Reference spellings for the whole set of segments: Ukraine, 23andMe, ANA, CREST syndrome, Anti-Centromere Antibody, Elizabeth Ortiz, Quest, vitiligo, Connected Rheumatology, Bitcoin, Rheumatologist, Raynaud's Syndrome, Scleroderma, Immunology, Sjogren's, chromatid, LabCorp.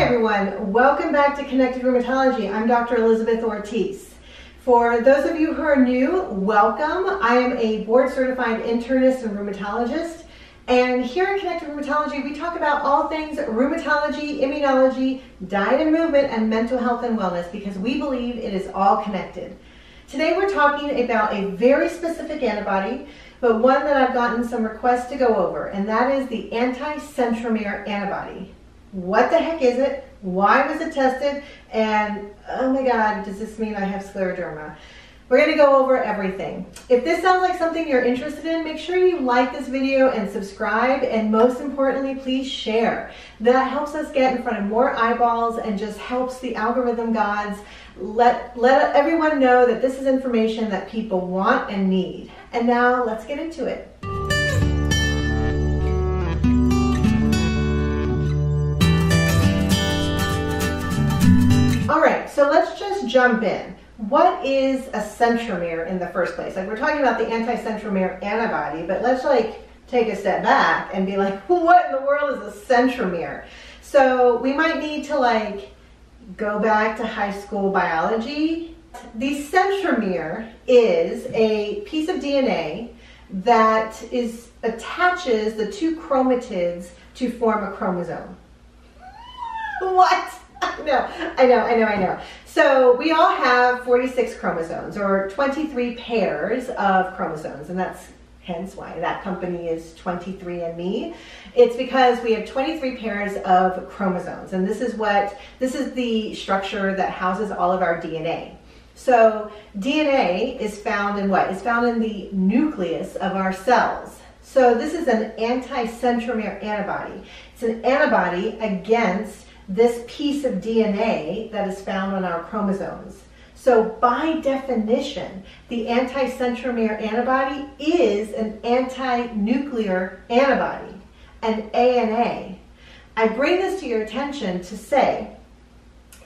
Hi everyone, welcome back to Connected Rheumatology. I'm Dr. Elizabeth Ortiz. For those of you who are new, welcome. I am a board certified internist and rheumatologist, and here at Connected Rheumatology we talk about all things rheumatology, immunology, diet and movement, and mental health and wellness because we believe it is all connected. Today we're talking about a very specific antibody, but one that I've gotten some requests to go over, and that is the anti-centromere antibody. What the heck is it? Why was it tested? And oh my God, does this mean I have scleroderma? We're going to go over everything. If this sounds like something you're interested in, make sure you like this video and subscribe, and most importantly, please share. That helps us get in front of more eyeballs and just helps the algorithm gods let everyone know that this is information that people want and need. And now let's get into it. All right, so let's just jump in. What is a centromere in the first place? Like, we're talking about the anti-centromere antibody, but let's like take a step back and be like, what in the world is a centromere? So we might need to like go back to high school biology. The centromere is a piece of DNA that attaches the two chromatids to form a chromosome. What? I know. So we all have 46 chromosomes, or 23 pairs of chromosomes, and that's hence why that company is 23andMe. It's because we have 23 pairs of chromosomes, and this is the structure that houses all of our DNA. So DNA is found in what? It's found in the nucleus of our cells. So this is an anti-centromere antibody. It's an antibody against this piece of DNA that is found on our chromosomes. So by definition, the anti-centromere antibody is an anti-nuclear antibody, an ANA. I bring this to your attention to say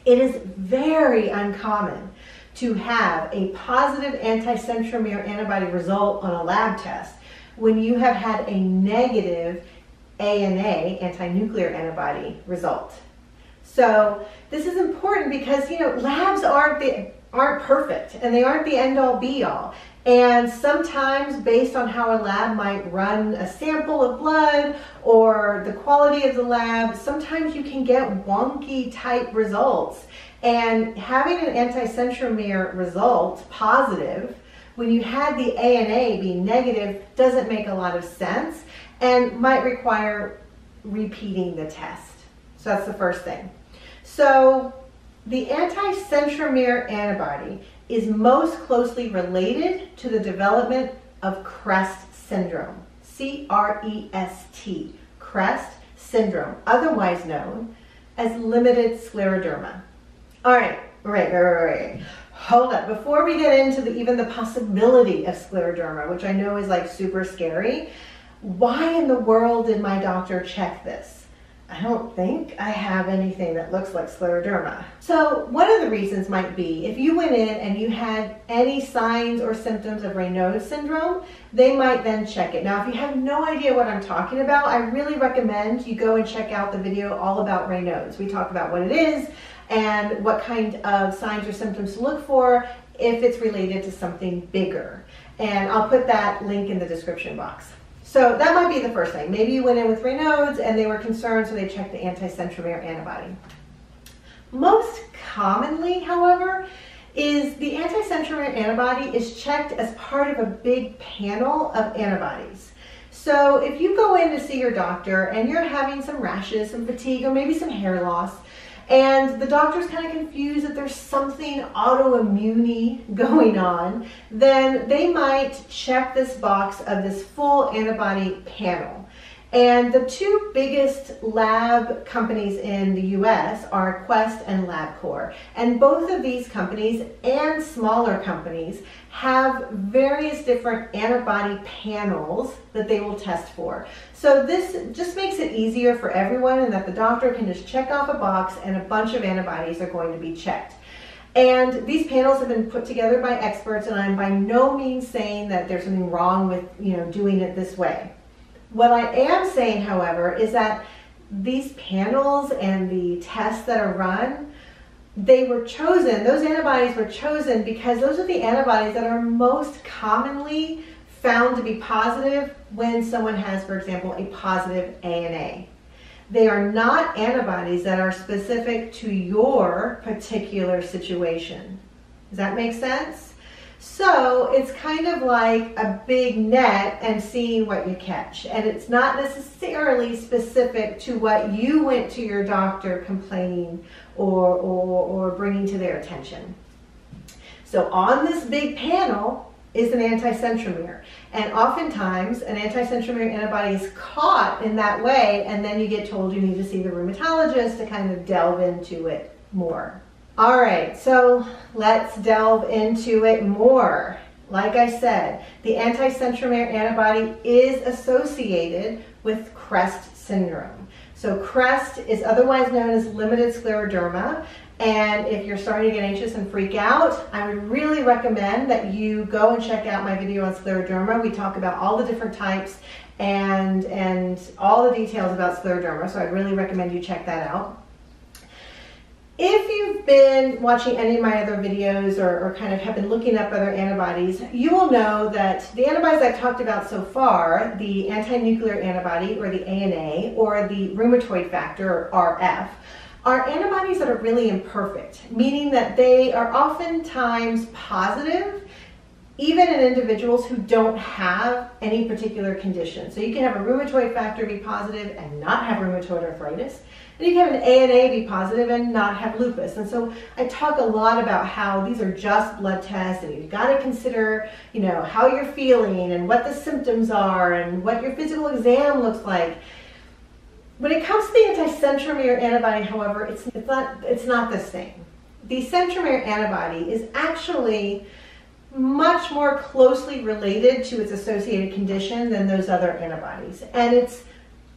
it is very uncommon to have a positive anti-centromere antibody result on a lab test when you have had a negative ANA, anti-nuclear antibody, result. So this is important because, you know, labs aren't perfect, and they aren't the end-all be-all. And sometimes, based on how a lab might run a sample of blood or the quality of the lab, sometimes you can get wonky type results. And having an anti-centromere result positive when you had the ANA be negative doesn't make a lot of sense and might require repeating the test. So that's the first thing. So the anti-centromere antibody is most closely related to the development of CREST syndrome, C-R-E-S-T, CREST syndrome, otherwise known as limited scleroderma. All right, right. Hold up, before we get into even the possibility of scleroderma, which I know is like super scary, why in the world did my doctor check this? I don't think I have anything that looks like scleroderma. So one of the reasons might be if you went in and you had any signs or symptoms of Raynaud's syndrome, they might then check it. Now, if you have no idea what I'm talking about, I really recommend you go and check out the video all about Raynaud's. We talk about what it is and what kind of signs or symptoms to look for if it's related to something bigger. And I'll put that link in the description box. So that might be the first thing. Maybe you went in with Raynaud's and they were concerned, so they checked the anti-centromere antibody. Most commonly, however, is the anti-centromere antibody is checked as part of a big panel of antibodies. So if you go in to see your doctor and you're having some rashes, some fatigue, or maybe some hair loss, and the doctor's kind of confused that there's something autoimmune going on, then they might check this box of this full antibody panel. And the two biggest lab companies in the US are Quest and LabCorp. And both of these companies and smaller companies have various different antibody panels that they will test for. So this just makes it easier for everyone, and that the doctor can just check off a box and a bunch of antibodies are going to be checked. And these panels have been put together by experts, and I'm by no means saying that there's something wrong with, you know, doing it this way. What I am saying, however, is that these panels and the tests that are run, they were chosen, those antibodies were chosen because those are the antibodies that are most commonly found to be positive when someone has, for example, a positive ANA. They are not antibodies that are specific to your particular situation. Does that make sense? So it's kind of like a big net and seeing what you catch. And it's not necessarily specific to what you went to your doctor complaining or bringing to their attention. So on this big panel is an anti-centromere. And oftentimes an anti-centromere antibody is caught in that way, and then you get told you need to see the rheumatologist to kind of delve into it more. All right, so let's delve into it more. Like I said, the anti-centromere antibody is associated with CREST syndrome. So CREST is otherwise known as limited scleroderma, and if you're starting to get anxious and freak out, I would really recommend that you go and check out my video on scleroderma. We talk about all the different types and all the details about scleroderma, so I really recommend you check that out. If you've been watching any of my other videos or kind of have been looking up other antibodies, you will know that the antibodies I've talked about so far, the anti-nuclear antibody or the ANA or the rheumatoid factor or RF, are antibodies that are really imperfect, meaning that they are oftentimes positive even in individuals who don't have any particular condition. So you can have a rheumatoid factor be positive and not have rheumatoid arthritis. And you can have an ANA be positive and not have lupus. And so I talk a lot about how these are just blood tests and you've got to consider, you know, how you're feeling and what the symptoms are and what your physical exam looks like. When it comes to the anti-centromere antibody, however, it's not the same. The centromere antibody is actually much more closely related to its associated condition than those other antibodies. And it's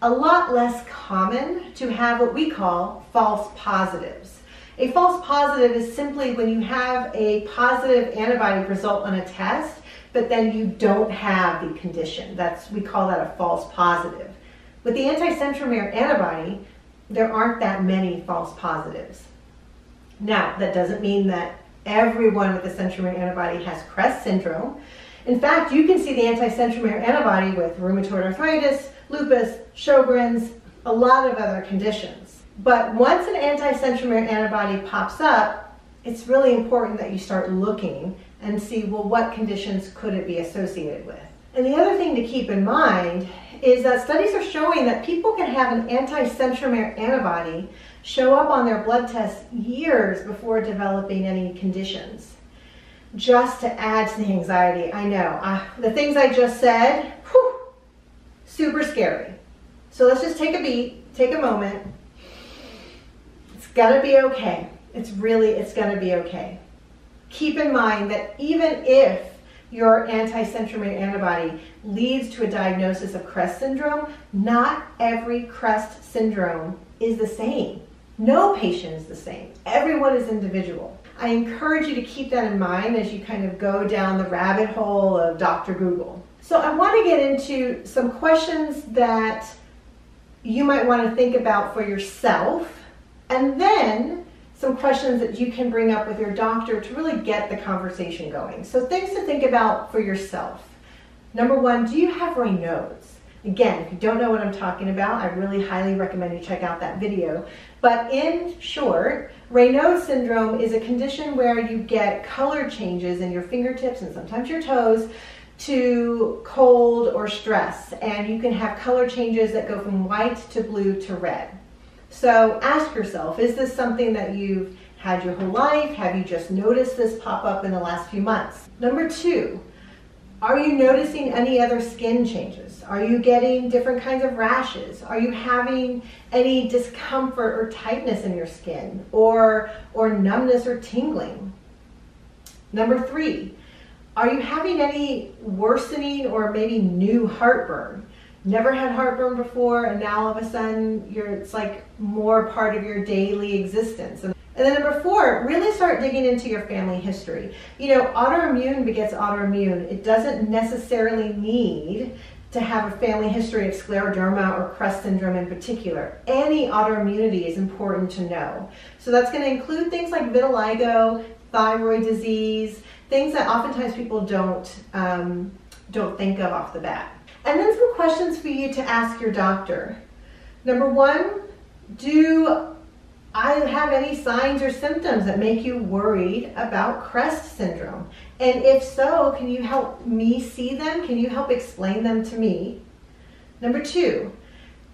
a lot less common to have what we call false positives. A false positive is simply when you have a positive antibody result on a test, but then you don't have the condition. We call that a false positive. With the anti-centromere antibody, there aren't that many false positives. Now, that doesn't mean that everyone with a centromere antibody has CREST syndrome. In fact, you can see the anti-centromere antibody with rheumatoid arthritis, lupus, Sjogren's, a lot of other conditions. But once an anti-centromere antibody pops up, it's really important that you start looking and see, well, what conditions could it be associated with? And the other thing to keep in mind is that studies are showing that people can have an anti-centromere antibody show up on their blood tests years before developing any conditions. Just to add to the anxiety, I know, the things I just said, whew, super scary. So let's just take a beat, take a moment. It's gonna be okay. It's gonna be okay. Keep in mind that even if your anti-centromere antibody leads to a diagnosis of CREST syndrome, not every CREST syndrome is the same. No patient is the same. Everyone is individual. I encourage you to keep that in mind as you kind of go down the rabbit hole of Dr. Google. So I want to get into some questions that you might want to think about for yourself, and then some questions that you can bring up with your doctor to really get the conversation going. So things to think about for yourself. Number one, do you have Raynaud's? Again, if you don't know what I'm talking about, I really highly recommend you check out that video. But in short, Raynaud's syndrome is a condition where you get color changes in your fingertips and sometimes your toes to cold or stress. And you can have color changes that go from white to blue to red. So ask yourself, is this something that you've had your whole life? Have you just noticed this pop up in the last few months? Number two, are you noticing any other skin changes? Are you getting different kinds of rashes? Are you having any discomfort or tightness in your skin or numbness or tingling? Number three, are you having any worsening or maybe new heartburn? Never had heartburn before, and now all of a sudden it's like more part of your daily existence. And then number four, really start digging into your family history. You know, autoimmune begets autoimmune. It doesn't necessarily need to to have a family history of scleroderma or CREST syndrome in particular. Any autoimmunity is important to know. So that's going to include things like vitiligo, thyroid disease, things that oftentimes people don't think of off the bat. And then some questions for you to ask your doctor. Number one, do I have any signs or symptoms that make you worried about CREST syndrome? And if so, can you help me see them? Can you help explain them to me? Number two,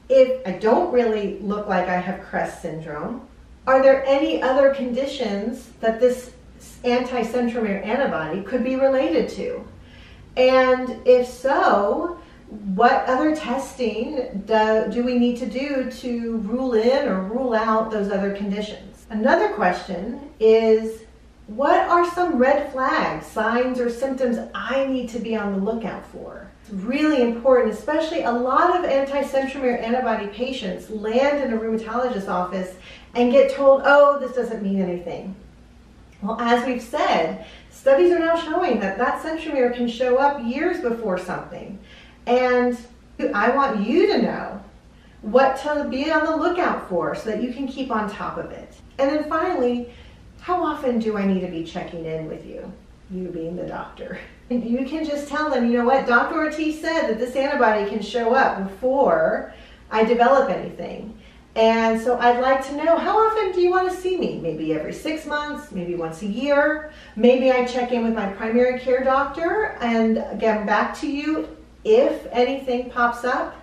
if I don't really look like I have CREST syndrome, are there any other conditions that this anti-centromere antibody could be related to? And if so, what other testing do we need to do to rule in or rule out those other conditions? Another question is, what are some red flags, signs, or symptoms I need to be on the lookout for? It's really important, especially a lot of anti-centromere antibody patients land in a rheumatologist's office and get told, oh, this doesn't mean anything. Well, as we've said, studies are now showing that that centromere can show up years before something. And I want you to know what to be on the lookout for so that you can keep on top of it. And then finally, how often do I need to be checking in with you, you being the doctor? And you can just tell them, you know what, Dr. Ortiz said that this antibody can show up before I develop anything. And so I'd like to know, how often do you want to see me? Maybe every 6 months, maybe once a year. Maybe I check in with my primary care doctor and get back to you if anything pops up.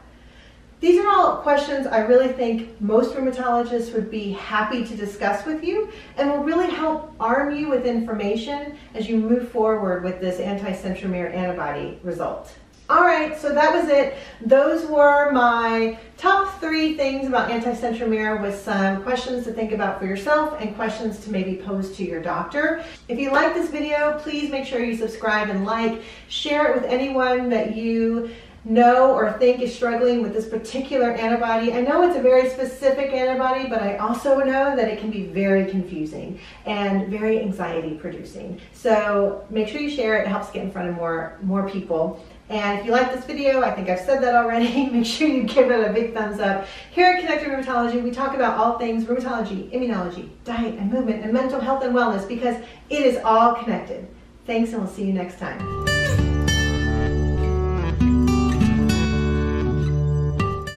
These are all questions I really think most rheumatologists would be happy to discuss with you and will really help arm you with information as you move forward with this anti-centromere antibody result. All right, so that was it. Those were my top 3 things about anti-centromere with some questions to think about for yourself and questions to maybe pose to your doctor. If you like this video, please make sure you subscribe and like. Share it with anyone that you know or think is struggling with this particular antibody. I know it's a very specific antibody, but I also know that it can be very confusing and very anxiety producing. So make sure you share it. It helps get in front of more people. And if you like this video, I think I've said that already, make sure you give it a big thumbs up. Here at Connected Rheumatology, we talk about all things rheumatology, immunology, diet and movement, and mental health and wellness because it is all connected. Thanks, and we'll see you next time.